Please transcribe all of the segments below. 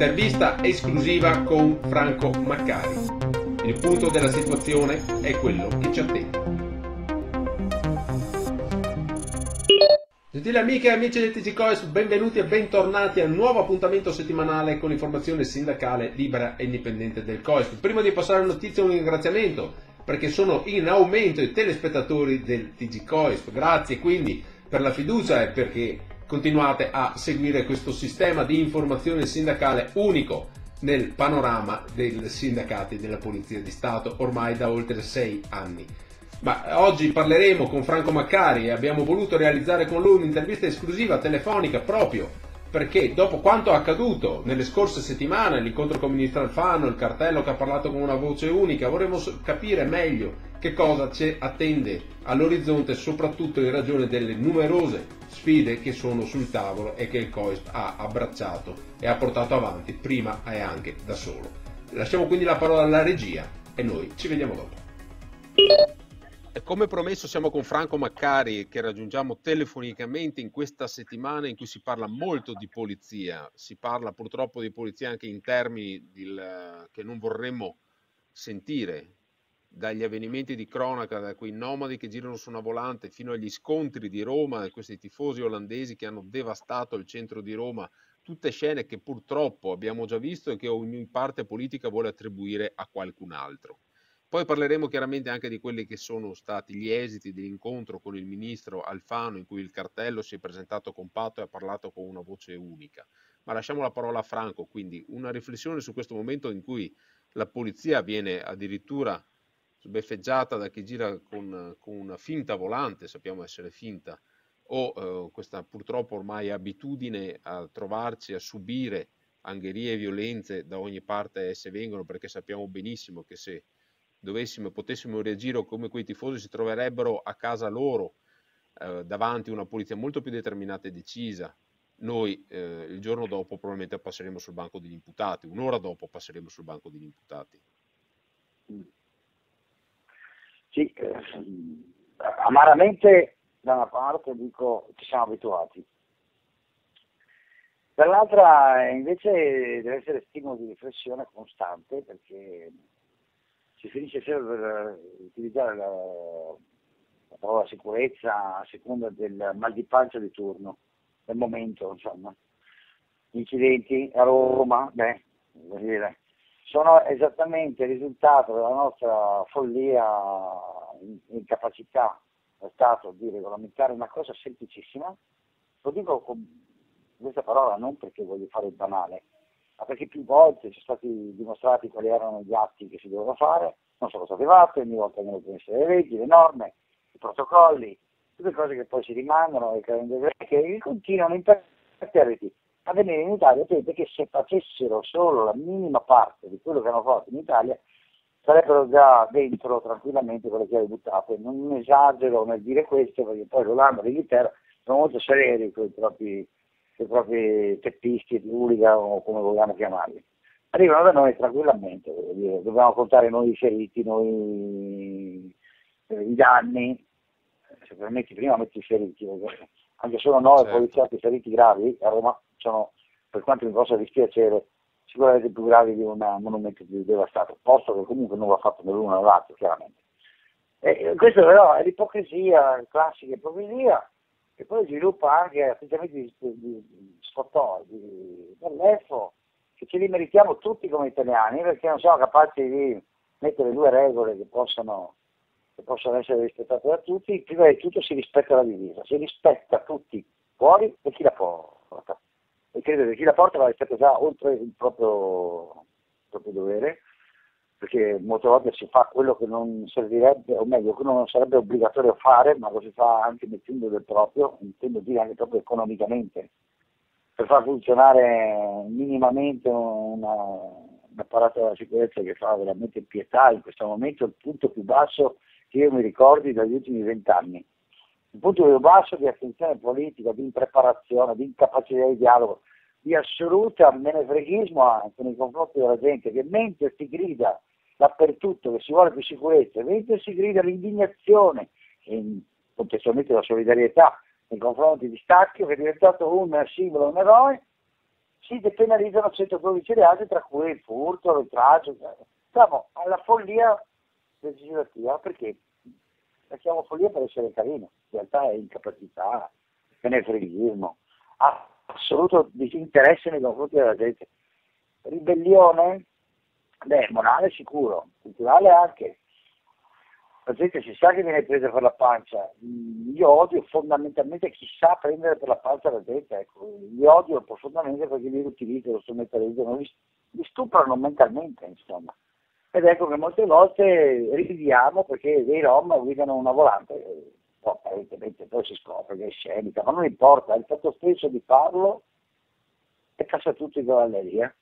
intervista esclusiva con Franco Maccari. Il punto della situazione è quello che ci attende. Gentili amiche e amici del TG COISP, benvenuti e bentornati al nuovo appuntamento settimanale con l'informazione sindacale libera e indipendente del COISP. Prima di passare alle notizie, un ringraziamento, perché sono in aumento i telespettatori del TG COISP. Grazie quindi per la fiducia e perché continuate a seguire questo sistema di informazione sindacale unico nel panorama dei sindacati della Polizia di Stato ormai da oltre 6 anni. Ma oggi parleremo con Franco Maccari e abbiamo voluto realizzare con lui un'intervista esclusiva telefonica proprio perché dopo quanto accaduto nelle scorse settimane, l'incontro con il ministro Alfano, il cartello che ha parlato con una voce unica, vorremmo capire meglio che cosa ci attende all'orizzonte, soprattutto in ragione delle numerose sfide che sono sul tavolo e che il COISP ha abbracciato e ha portato avanti prima e anche da solo. Lasciamo quindi la parola alla regia e noi ci vediamo dopo. Come promesso siamo con Franco Maccari che raggiungiamo telefonicamente in questa settimana in cui si parla molto di polizia, si parla purtroppo di polizia anche in termini che non vorremmo sentire, dagli avvenimenti di cronaca, da quei nomadi che girano su una volante fino agli scontri di Roma, questi tifosi olandesi che hanno devastato il centro di Roma, tutte scene che purtroppo abbiamo già visto e che ogni parte politica vuole attribuire a qualcun altro. Poi parleremo chiaramente anche di quelli che sono stati gli esiti dell'incontro con il ministro Alfano in cui il cartello si è presentato compatto e ha parlato con una voce unica. Ma lasciamo la parola a Franco, quindi una riflessione su questo momento in cui la polizia viene addirittura sbeffeggiata da chi gira con una finta volante, sappiamo essere finta, o questa purtroppo ormai abitudine a trovarci, a subire angherie e violenze da ogni parte esse vengono, perché sappiamo benissimo che se dovessimo e potessimo reagire come quei tifosi si troverebbero a casa loro davanti a una polizia molto più determinata e decisa. Noi il giorno dopo probabilmente passeremo sul banco degli imputati, un'ora dopo passeremo sul banco degli imputati. Sì, amaramente da una parte dico ci siamo abituati, dall'altra invece deve essere stimolo di riflessione costante perché si finisce sempre per utilizzare la parola sicurezza a seconda del mal di pancia di turno, del momento, insomma. Gli incidenti a Roma, voglio dire, sono esattamente il risultato della nostra follia, incapacità dello Stato di regolamentare una cosa semplicissima. Lo dico con questa parola non perché voglio fare il banale, ma perché più volte ci sono stati dimostrati quali erano gli atti che si dovevano fare, non sono stati fatti, ogni volta vengono prese le leggi, le norme, i protocolli, tutte cose che poi si rimangono e che continuano imperterriti a venire in Italia. Gente che se facessero solo la minima parte di quello che hanno fatto in Italia sarebbero già dentro tranquillamente con le chiavi buttate. Non esagero nel dire questo, perché poi l'Olanda e l'Inghilterra sono molto severi con i propri teppisti di Ulica o come vogliamo chiamarli, arrivano da noi tranquillamente, voglio dire, dobbiamo contare noi i feriti, noi i danni, se permetti prima metti i feriti, anche solo 9 certo. Poliziotti feriti gravi a Roma sono, per quanto mi possa dispiacere, sicuramente più gravi di un monumento devastato, posto che comunque non va fatto né l'uno né l'altro, chiaramente. Questo però è l'ipocrisia, classica ipocrisia, che poi sviluppa anche atteggiamenti di sfottò, di bellezzo, che ce li meritiamo tutti come italiani, perché non siamo capaci di mettere due regole che possono essere rispettate da tutti. Prima di tutto si rispetta la divisa, si rispetta tutti fuori e chi la porta. E credo che chi la porta la rispetta già oltre il proprio dovere, perché molte volte si fa quello che non servirebbe, o meglio, quello non sarebbe obbligatorio fare, ma lo si fa anche mettendo del proprio, intendo dire anche proprio economicamente, per far funzionare minimamente un apparato della sicurezza che fa veramente pietà in questo momento, il punto più basso che io mi ricordi dagli ultimi 20 anni. Il punto più basso di attenzione politica, di impreparazione, di incapacità di dialogo, di assoluta menefreghismo anche nei confronti della gente, che mentre si grida dappertutto che si vuole più sicurezza, mentre si grida l'indignazione e contestualmente la solidarietà nei confronti di Stacchio, che è diventato un simbolo, un eroe, si depenalizzano 112 reati, tra cui il furto, l'oltraggio. Siamo alla follia legislativa, perché la chiamo follia per essere carino, in realtà è incapacità, benefreghismo, assoluto disinteresse nei confronti della gente. Ribellione? Beh, morale sicuro, culturale anche. La gente si sa che viene presa per la pancia, io odio fondamentalmente chi sa prendere per la pancia la gente, ecco. Li odio profondamente perché li utilizzano, lo strumentalizzano, li stuprano mentalmente, insomma. Ed ecco che molte volte ridiamo perché dei rom guidano una volante, poi apparentemente poi si scopre che è scenica, ma non importa, il fatto stesso di farlo e cassa tutto in cavalleria.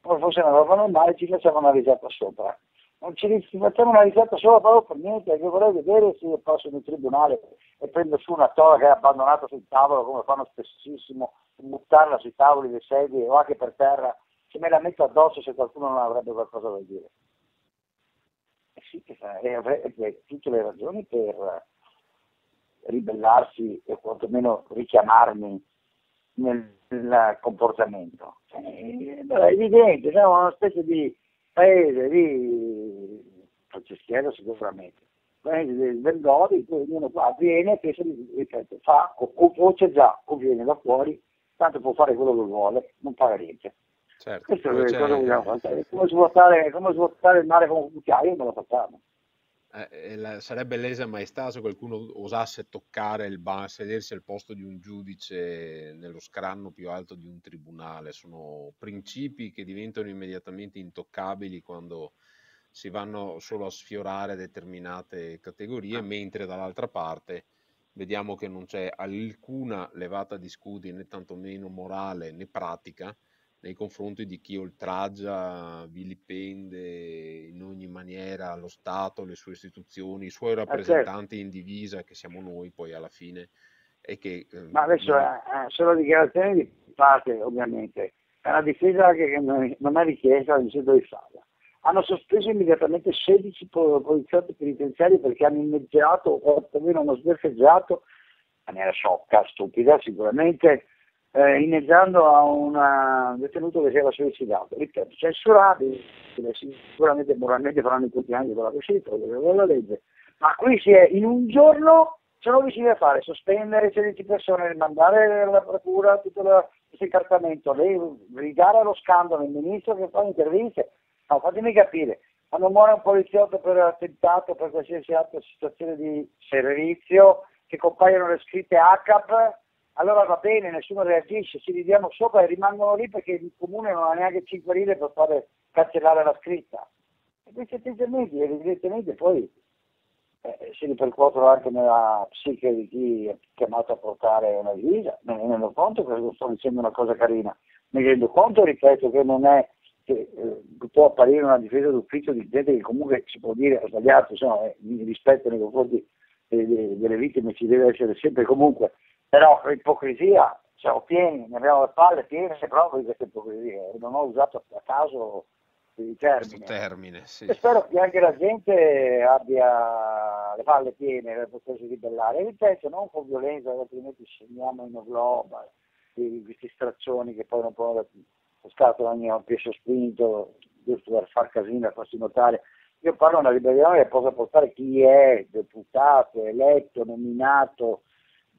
Come fosse una roba normale ci facciamo una risata sopra. Non ci facciamo una risata sopra proprio per niente, perché vorrei vedere se io passo in un tribunale e prendo su una toga che è abbandonata sul tavolo, come fanno spessissimo, buttarla sui tavoli, le sedie o anche per terra, se me la metto addosso se qualcuno non avrebbe qualcosa da dire. E sì che fa, e avrebbe tutte le ragioni per ribellarsi o quantomeno richiamarmi nel comportamento. È evidente, siamo una specie di paese di franceschiero sicuramente, paese del Vergori, poi ognuno qua viene, pensa di fa, o voce già, o viene da fuori, tanto può fare quello che vuole, non paga niente. Certo, questo è cosa vogliamo fare, come svuotare il mare con un cucchiaio non lo facciamo. Sarebbe lesa maestà se qualcuno osasse toccare il banco, sedersi al posto di un giudice nello scranno più alto di un tribunale. Sono principi che diventano immediatamente intoccabili quando si vanno solo a sfiorare determinate categorie, mentre dall'altra parte vediamo che non c'è alcuna levata di scudi, né tantomeno morale né pratica, nei confronti di chi oltraggia, vilipende in ogni maniera lo Stato, le sue istituzioni, i suoi rappresentanti in divisa, che siamo noi poi alla fine. E che, ma adesso sono dichiarazioni di parte, ovviamente, è una difesa anche che non è richiesta, non si deve farla. Hanno sospeso immediatamente 16 poliziotti penitenziari perché hanno inneggiato o perlomeno hanno sberfeggiato, in maniera sciocca, stupida sicuramente, inneggiando a un detenuto che si era suicidato, ripeto, censurabile, sicuramente moralmente faranno i tutti anni con la coscienza, con la legge, ma qui si è in un giorno sono riusciti a fare, sospendere 16 persone, rimandare alla procura tutto questo incartamento, gridare allo scandalo, il ministro che fa interviste, no, fatemi capire, quando muore un poliziotto per attentato, per qualsiasi altra situazione di servizio, che compaiono le scritte ACAP, allora va bene, nessuno reagisce, ci ridiamo sopra e rimangono lì perché il comune non ha neanche 5 lire per fare cancellare la scritta. E questi atteggiamenti evidentemente poi si ripercuotono anche nella psiche di chi è chiamato a portare una divisa. Me ne rendo conto che sto dicendo una cosa carina, mi rendo conto, ripeto, che non è che può apparire una difesa d'ufficio di gente che comunque si può dire ha sbagliato, insomma, rispetto nei confronti delle vittime ci deve essere sempre e comunque. Però l'ipocrisia, siamo pieni, ne abbiamo le palle piene proprio di questa ipocrisia, non ho usato a caso il termine sì. E spero che anche la gente abbia le palle piene per potersi ribellare, ripeto, non con violenza, altrimenti scendiamo in globa di questi straccioni che poi non possono scattare ogni pesce spinto giusto per far casino, per farsi notare. Io parlo di una ribellione che possa portare chi è deputato, eletto, nominato,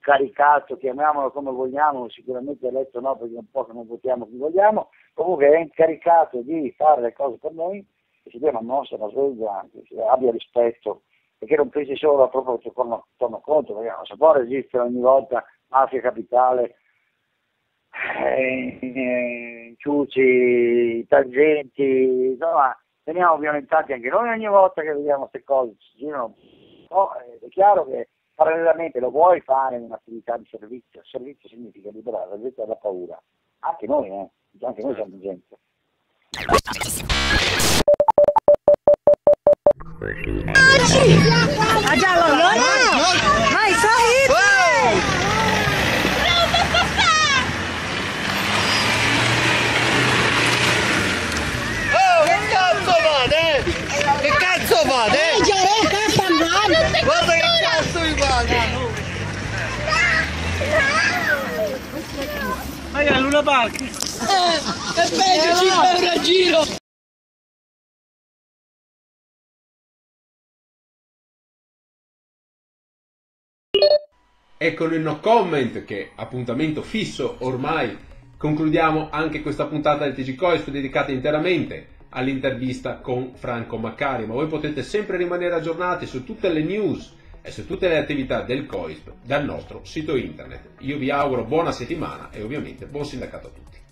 caricato, chiamiamolo come vogliamo, sicuramente eletto no, perché un po' che non votiamo chi vogliamo, comunque è incaricato di fare le cose per noi, che si dia una mossa, una sveglia anche, abbia rispetto, perché non pensi solo a proprio che torno conto, perché non si può resistere ogni volta Mafia Capitale, ciuci, tangenti, insomma, veniamo violentati anche noi ogni volta che vediamo queste cose, ci girano un po', è chiaro che parallelamente lo vuoi fare in un'attività di servizio, servizio significa liberare la gente dalla paura, anche noi, anche noi siamo gente. A giallo allora? Vai, Sahib! Oh, che cazzo vade? Che cazzo vade? Guarda che cazzo mi guarda! Vai a Luna Park! è peggio, 5 euro a giro. Eccolo il no comment, che appuntamento fisso ormai. Concludiamo anche questa puntata del TG COISP dedicata interamente all'intervista con Franco Maccari, ma voi potete sempre rimanere aggiornati su tutte le news e su tutte le attività del COISP dal nostro sito internet. Io vi auguro buona settimana e ovviamente buon sindacato a tutti.